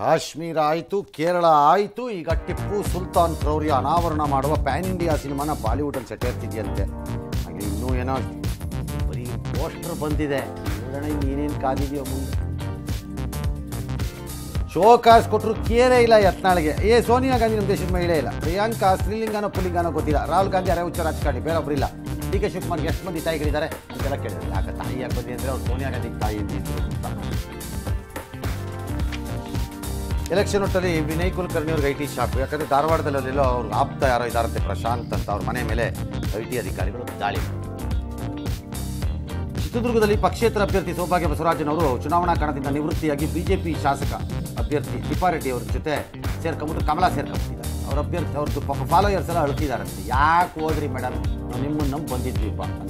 काश्मीर आयतु केरळ आयतु ಈಗ ಟಿಪ್ಪು ಸುಲ್ತಾನ್ ಕ್ರೌರ್ಯ ಅನಾವರಣ ಮಾಡುವ ಪ್ಯಾನ್ ಇಂಡಿಯಾ ಸಿನಿಮಾನ ಬಾಲಿವುಡ್ ಅಲ್ಲಿ ಸೆಟೇರ್ತಿದೆಯಂತೆ. ಹಾಗೆ ಇನ್ನೂ ಏನೋ ಬರೀ ಪೋಸ್ಟರ್ ಬಂದಿದೆ. ನೋಡೋಣ ಏನೇನು ಕಾದಿದೆಯೋ ಮುಂದೆ. ಶೋಕಾಸ್ ಕೊಟ್ಟರು ಕೇರೇ ಇಲ್ಲ ಯತ್ನಾಳ್ಗೆ. ಏ ಸೋನಿಯಾ ಗಾಂಧಿ ನಮ್ಮ ದೇಶದ ಮಹಿಳೆ ಇಲ್ಲ, ಪ್ರಿಯಾಂಕಾ ಸ್ತ್ರೀಲಿಂಗನೋ ಪುಲ್ಲಿಂಗನೋ ಗೊತ್ತಿಲ್ಲ, ರಾಹುಲ್ ಗಾಂಧಿ ಅರೆ ಉಚ್ಚ ರಾಜಕಾರಣಿ, ಬೇರೊಬ್ಬರಿಲ್ಲ. ಡಿ ಕೆ ಶಿವಕುಮಾರ್ಗೆ ಎಷ್ಟು ಮಂದಿ ತಾಯಿಗಳಿದ್ದಾರೆ ಅಂತೆಲ್ಲ ಕೇಳಿದ್ರು. ಯಾಕೆ ತಾಯಿಯಾಗಿ ಬಂದಿ ಅಂದರೆ ಅವ್ರು ಸೋನಿಯಾ ಗಾಂಧಿ ತಾಯಿ ಅಂತ. ಎಲೆಕ್ಷನ್ ಒಟ್ಟಲ್ಲಿ ವಿನಯ್ ಕುಲಕರ್ಣಿ ಅವ್ರಿಗೆ ಐ ಟಿ ಶಾಪ್, ಯಾಕಂದರೆ ಧಾರವಾಡದಲ್ಲೆಲ್ಲೋ ಅವ್ರಿಗೆ ಆಪ್ತ ಯಾರೋ ಇದ್ದಾರಂತೆ ಪ್ರಶಾಂತ್ ಅಂತ, ಅವ್ರ ಮನೆ ಮೇಲೆ ಐ ಟಿ ಅಧಿಕಾರಿಗಳು ದಾಳಿ. ಚಿತ್ರದುರ್ಗದಲ್ಲಿ ಪಕ್ಷೇತರ ಅಭ್ಯರ್ಥಿ ಸೌಭಾಗ್ಯ ಬಸವರಾಜನವರು ಚುನಾವಣಾ ಕಣದಿಂದ ನಿವೃತ್ತಿಯಾಗಿ ಬಿಜೆಪಿ ಶಾಸಕ ಅಭ್ಯರ್ಥಿ ತಿಪ್ಪಾರೆಡ್ಡಿ ಅವ್ರ ಜೊತೆ ಸೇರ್ಕೊಂಬಿಟ್ಟು ಕಮಲ ಸೇರ್ಕೊಂಡಿದ್ದಾರೆ. ಅವ್ರ ಅಭ್ಯರ್ಥಿ ಅವ್ರದ್ದು ಫಾಲೋಯರ್ಸ್ ಎಲ್ಲ ಅಳ್ತಿದಾರಂತೆ, ಯಾಕೆ ಹೋದ್ರಿ ಮೇಡಮ್, ನಾವು ನಿಮ್ಮನ್ನು ನಂಬಿ ಬಂದಿದ್ವಿಪ್ಪ ಅಂತ.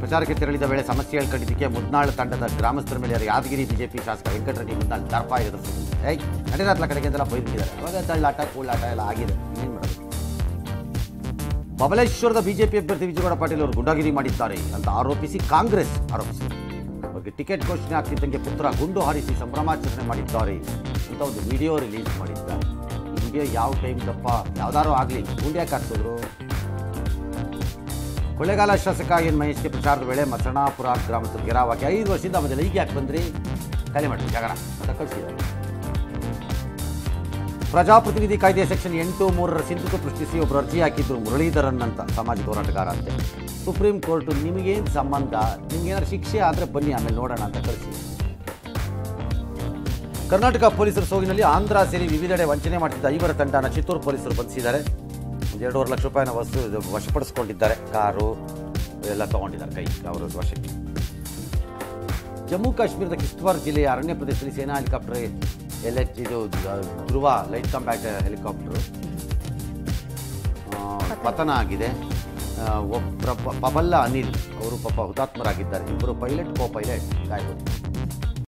ಪ್ರಚಾರಕ್ಕೆ ತೆರಳಿದ ವೇಳೆ ಸಮಸ್ಯೆ ಹೇಳ್ಕೊಂಡಿದ್ದಕ್ಕೆ ಮುದ್ನಾಳ್ ತಂಡದ ಗ್ರಾಮಸ್ಥರ ಮೇಲೆ ಯಾದಗಿರಿ ಬಿಜೆಪಿ ಶಾಸಕ ವೆಂಕಟರೆಡ್ಡಿ ಮುದ್ನಾಳ್ ದರ್ಪ ಎದುರಿಸಿದ್ದಾರೆ. ನಟರಾತ್ಲ ಕಡೆಗೆ ಅಂತೆಲ್ಲ ಬೈದಿದ್ದಾರೆ. ಅವಾಗ ತಳ್ಳಾಟ ಕೂಳಾಟ ಎಲ್ಲ ಆಗಿದೆ, ಏನು ಮಾಡೋದು. ಬಬಲೇಶ್ವರದ ಬಿಜೆಪಿ ಅಭ್ಯರ್ಥಿ ವಿಜಯಗೌಡ ಪಾಟೀಲ್ ಅವರು ಗುಂಡಾಗಿರಿ ಮಾಡಿದ್ದಾರೆ ಅಂತ ಆರೋಪಿಸಿ ಕಾಂಗ್ರೆಸ್ ಆರೋಪಿಸಿದೆ. ಅವರಿಗೆ ಟಿಕೆಟ್ ಘೋಷಣೆ ಆಗ್ತಿದ್ದಂಗೆ ಪುತ್ರ ಗುಂಡು ಹಾರಿಸಿ ಸಂಭ್ರಮಾಚರಣೆ ಮಾಡಿದ್ದಾರೆ ಅಂತ ಒಂದು ವಿಡಿಯೋ ರಿಲೀಸ್ ಮಾಡಿದ್ದಾರೆ. ಹೀಗೆ ಯಾವ ಟೈಮ್ ದಪ್ಪ ಯಾವ್ದಾರು ಆಗಲಿ ಗುಂಡು ಯಾಕೆ ಹಾಕ್ತಿದ್ರು. ಕೊಳ್ಳೇಗಾಲ ಶಾಸಕ ಎನ್ ಮಹೇಶ್ಗೆ ಪ್ರಚಾರದ ವೇಳೆ ಮಸಣಾಪುರ ಗ್ರಾಮಸ್ಥರು ಗೆರಾವಾಗಿ 5 ವರ್ಷದಿಂದ ಮೊದಲು ಈಗ ಯಾಕೆ ಬಂದ್ರಿ, ಖಾಲಿ ಮಾಡಿ ಜಗಳ ಅಂತ ಕಳಿಸಿದ್ದಾರೆ. ಪ್ರಜಾಪ್ರತಿನಿಧಿ ಕಾಯ್ದೆ ಸೆಕ್ಷನ್ 8(3)ರ ಸಿಂಧುತ್ವ ಪ್ರಶ್ನಿಸಿ ಒಬ್ಬರು ಅರ್ಜಿ ಹಾಕಿದ್ರು, ಮುರಳೀಧರನ್ ಅಂತ ಸಮಾಜ ಹೋರಾಟಗಾರ ಅಂತೆ. ಸುಪ್ರೀಂ ಕೋರ್ಟ್ ನಿಮಗೇನು ಸಂಬಂಧ, ನಿಮ್ಗೇನಾದ್ರು ಶಿಕ್ಷೆ ಆದರೆ ಬನ್ನಿ ಆಮೇಲೆ ನೋಡೋಣ ಅಂತ ಕಳಿಸಿದೆ. ಕರ್ನಾಟಕ ಪೊಲೀಸರ ಸೋಗಿನಲ್ಲಿ ಆಂಧ್ರ ಸೇರಿ ವಿವಿಧೆಡೆ ವಂಚನೆ ಮಾಡ್ತಿದ್ದ 5ರ ತಂಡನ ಚಿತ್ತೂರು ಪೊಲೀಸರು ಬಂಧಿಸಿದ್ದಾರೆ. 2,00,000 ರೂಪಾಯಿನ ವಸ್ತು ವಶಪಡಿಸಿಕೊಂಡಿದ್ದಾರೆ. ಕಾರು ಎಲ್ಲ ತಗೊಂಡಿದ್ದಾರೆ ಕೈ ಅವರ ವಶಕ್ಕೆ. ಜಮ್ಮು ಕಾಶ್ಮೀರದ ಕಿಶ್ತ್ವಾರ್ ಜಿಲ್ಲೆಯ ಅರಣ್ಯ ಪ್ರದೇಶದಲ್ಲಿ ಸೇನಾ ಹೆಲಿಕಾಪ್ಟರ್ ಇದು ಧ್ರುವ ಲೈಟ್ ಕಾಂಬ್ಯಾಟ್ ಹೆಲಿಕಾಪ್ಟರ್ ಪತನ ಆಗಿದೆ. ಪಬಲ್ಲ ಅನಿಲ್ ಅವರು ಪಾಪ ಹುತಾತ್ಮರಾಗಿದ್ದಾರೆ. ಇಬ್ಬರು ಪೈಲಟ್ ಕೋ ಪೈಲಟ್ ಗಾಯಗೊಂಡಿದ್ದಾರೆ.